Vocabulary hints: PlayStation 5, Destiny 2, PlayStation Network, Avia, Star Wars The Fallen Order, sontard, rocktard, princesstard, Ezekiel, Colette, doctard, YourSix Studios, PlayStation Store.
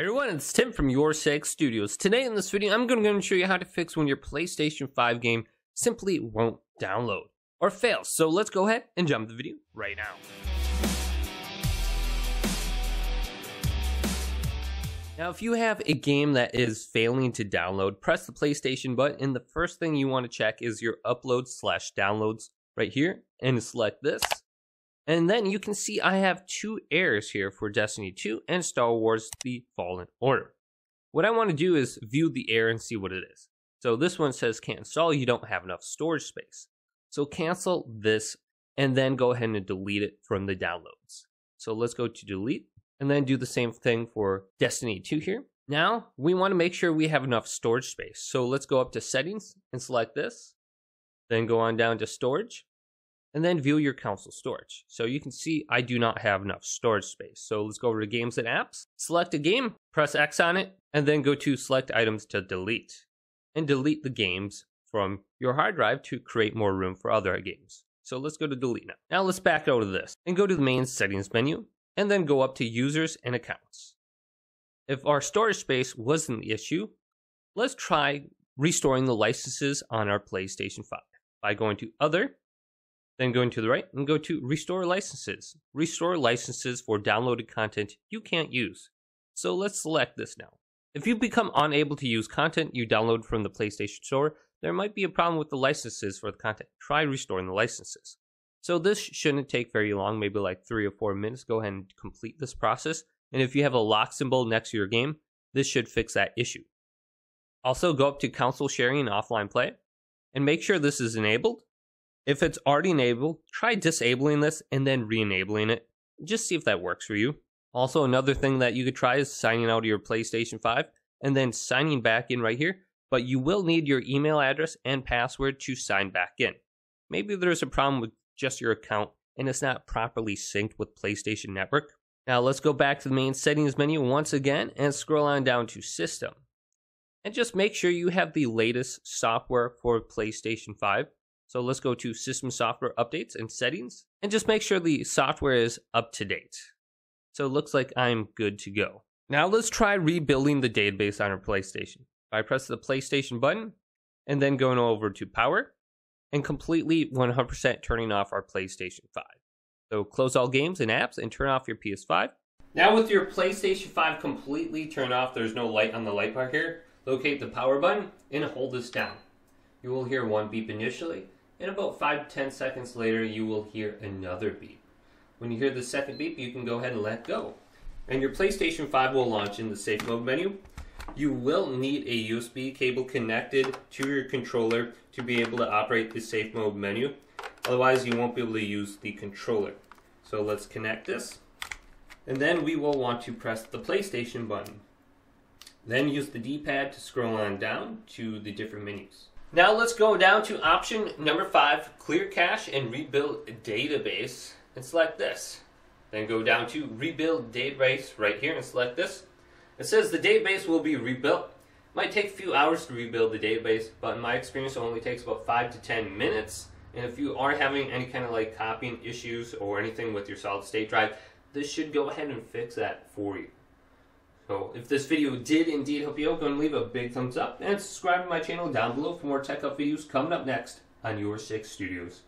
Everyone, it's Tim from YourSix Studios. Today in this video, I'm going to show you how to fix when your PlayStation 5 game simply won't download or fail. So let's go ahead and jump the video right now. Now, if you have a game that is failing to download, press the PlayStation button, and the first thing you want to check is your uploads/downloads right here, and select this. And then you can see I have two errors here for Destiny 2 and Star Wars The Fallen Order. What I want to do is view the error and see what it is. So this one says can't install, you don't have enough storage space. So cancel this and then go ahead and delete it from the downloads. So let's go to delete and then do the same thing for Destiny 2 here. Now we want to make sure we have enough storage space. So let's go up to settings and select this. Then go on down to storage. And then view your console storage. So you can see I do not have enough storage space. So let's go over to games and apps, select a game, press X on it, and then go to select items to delete. And delete the games from your hard drive to create more room for other games. So let's go to delete now. Now let's back out of this and go to the main settings menu and then go up to users and accounts. If our storage space wasn't the issue, let's try restoring the licenses on our PlayStation 5 by going to other. Then going to the right and go to restore licenses. Restore licenses for downloaded content you can't use. So let's select this now. If you become unable to use content you download from the PlayStation Store, there might be a problem with the licenses for the content. Try restoring the licenses. So this shouldn't take very long, maybe like 3 or 4 minutes. Go ahead and complete this process. And if you have a lock symbol next to your game, this should fix that issue. Also go up to console sharing and offline play and make sure this is enabled. If it's already enabled, try disabling this and then re-enabling it. Just see if that works for you. Also, another thing that you could try is signing out of your PlayStation 5 and then signing back in right here. But you will need your email address and password to sign back in. Maybe there's a problem with just your account and it's not properly synced with PlayStation Network. Now let's go back to the main settings menu once again and scroll on down to System. And just make sure you have the latest software for PlayStation 5. So let's go to System Software Updates and Settings and just make sure the software is up to date. So it looks like I'm good to go. Now let's try rebuilding the database on our PlayStation by pressing the PlayStation button and then going over to Power and completely 100% turning off our PlayStation 5. So close all games and apps and turn off your PS5. Now with your PlayStation 5 completely turned off, there's no light on the light bar here. Locate the power button and hold this down. You will hear one beep initially. And about 5-10 seconds later, you will hear another beep. When you hear the second beep, you can go ahead and let go. And your PlayStation 5 will launch in the safe mode menu. You will need a USB cable connected to your controller to be able to operate the safe mode menu. Otherwise, you won't be able to use the controller. So let's connect this. And then we will want to press the PlayStation button. Then use the D-pad to scroll on down to the different menus. Now let's go down to option number 5, clear cache and rebuild database, and select this. Then go down to rebuild database right here and select this. It says the database will be rebuilt. It might take a few hours to rebuild the database, but in my experience it only takes about 5 to 10 minutes. And if you are having any kind of like copying issues or anything with your solid state drive, this should go ahead and fix that for you. So if this video did indeed help you out, go and leave a big thumbs up and subscribe to my channel down below for more tech up videos coming up next on YourSix Studios.